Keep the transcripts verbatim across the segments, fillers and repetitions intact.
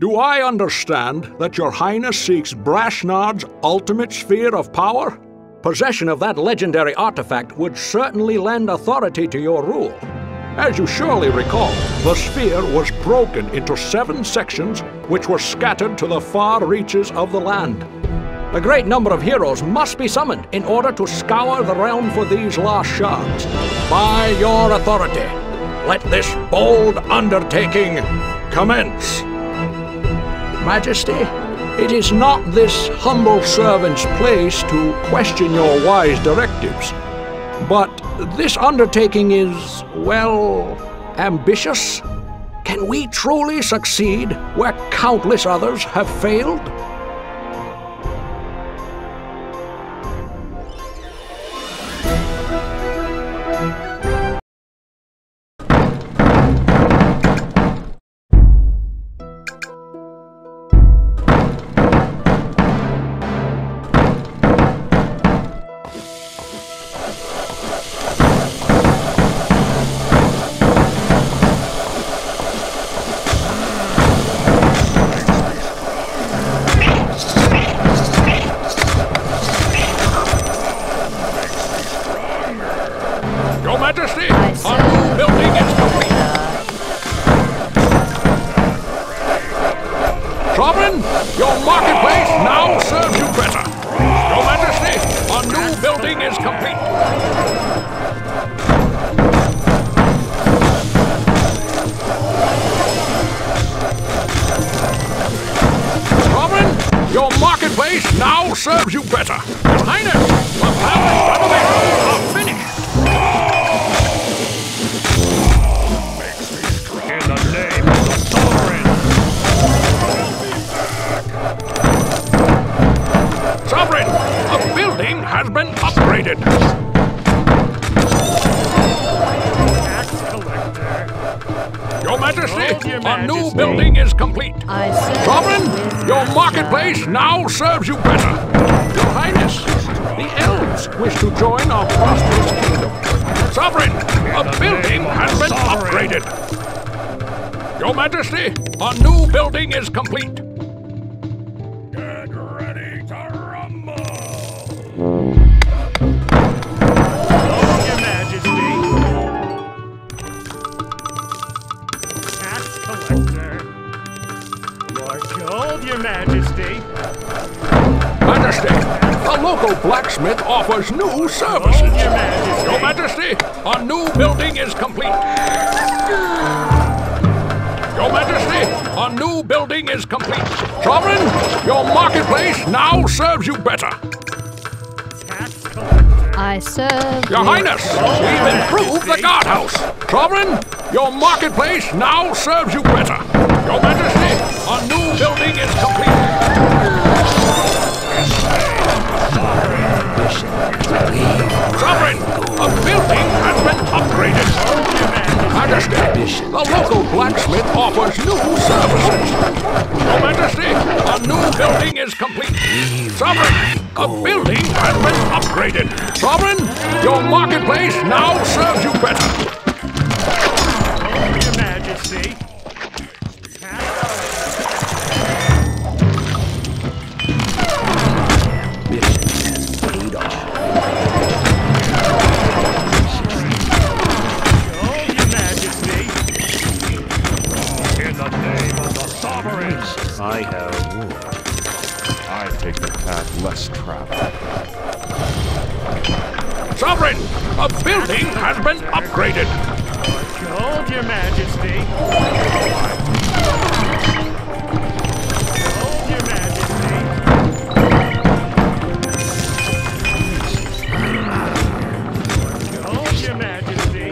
Do I understand that your highness seeks Brashnard's ultimate sphere of power? Possession of that legendary artifact would certainly lend authority to your rule. As you surely recall, the sphere was broken into seven sections which were scattered to the far reaches of the land. A great number of heroes must be summoned in order to scour the realm for these lost shards. By your authority, let this bold undertaking commence. Majesty, it is not this humble servant's place to question your wise directives, but this undertaking is, well, ambitious. Can we truly succeed where countless others have failed? Serves you better. Your Highness, the palace renovations are finished. In the name of the sovereign. Sovereign, the building has been upgraded. Majesty, a new building is complete. Sovereign, your marketplace now serves you better. Your Highness, the elves wish to join our prosperous kingdom. Sovereign, a building has been upgraded. Your Majesty, a new building is complete. Get ready to rumble. Majesty. Majesty, the local blacksmith offers new services. Oh, Your Majesty. Your Majesty, a new building is complete. Your Majesty, a new building is complete. Sovereign, your marketplace now serves you better. I serve. Your Highness, we've improved the guardhouse. Sovereign, your marketplace now serves you better. Your Majesty, a new building is complete. Sovereign, a building has been upgraded. Majesty, the local blacksmith offers new services. Your Majesty, a new building is complete. Sovereign, a building has been upgraded. Sovereign, your marketplace now serves you better. I have I take the path less traveled. Sovereign, a building has been upgraded. Hold Your Majesty. Hold Your Majesty. Hold Your Majesty.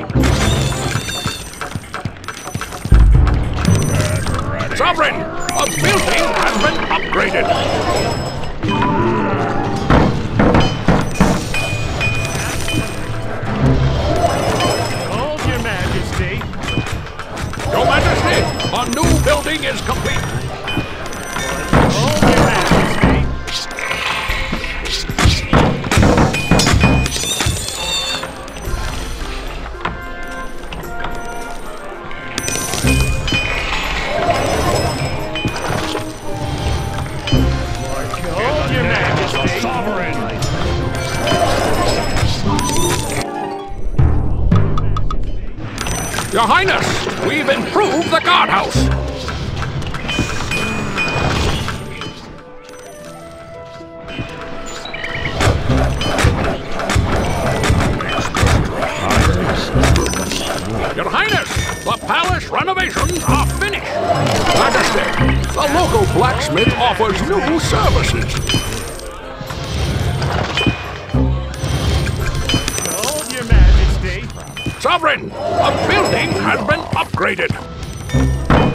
Sovereign. A building has been upgraded. Hold Your Majesty. Your Majesty, a new building is complete. Hold Your Majesty. behind us! We've improved the guardhouse! Your Highness, the palace renovations are finished! Understand, the local blacksmith offers new services. Sovereign, the building has been upgraded.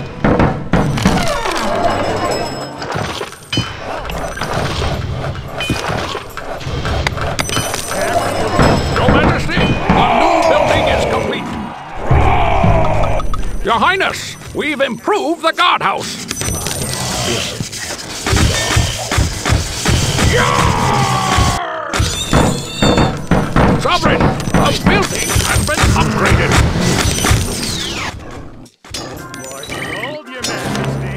Your Majesty, the new building is complete. Your Highness, we've improved the guardhouse. Sovereign, the building has been upgraded. Hold your Majesty.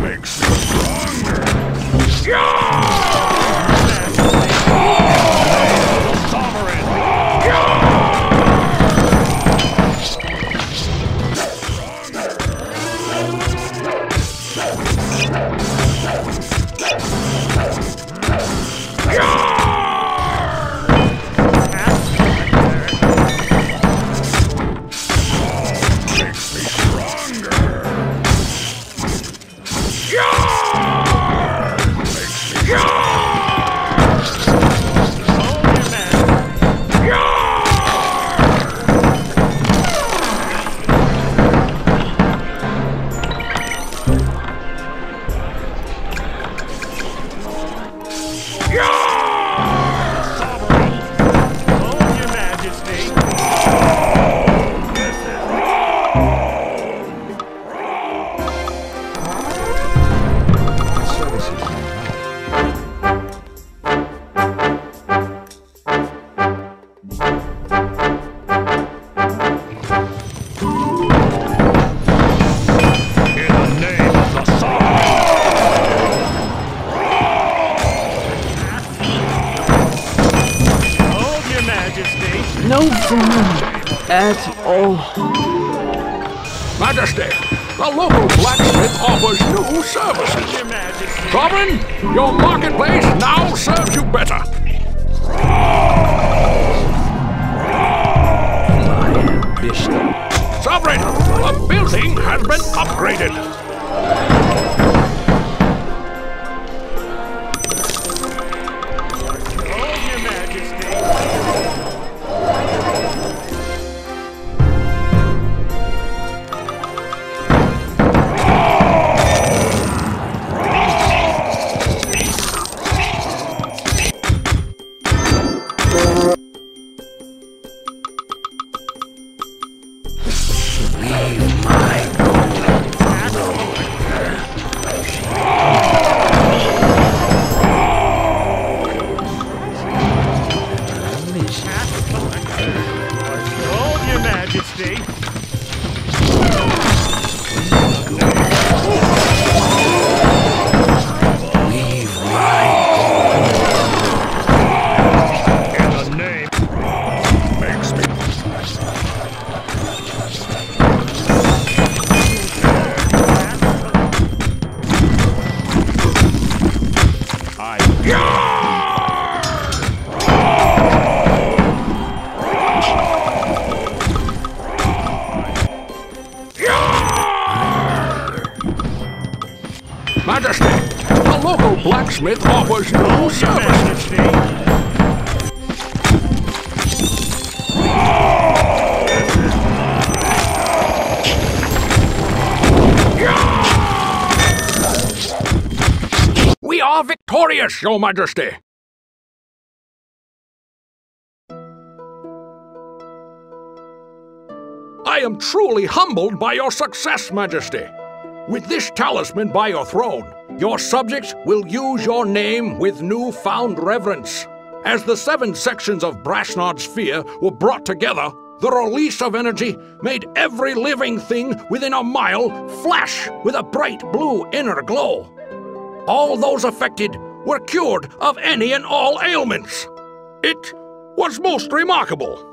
Makes you stronger. Your marketplace now serves you better. Sovereign, the building has been upgraded. Smith offers no service. We are victorious, Your Majesty. I am truly humbled by your success, Majesty. With this talisman by your throne, your subjects will use your name with newfound reverence. As the seven sections of Brashnard's sphere were brought together, the release of energy made every living thing within a mile flash with a bright blue inner glow. All those affected were cured of any and all ailments. It was most remarkable.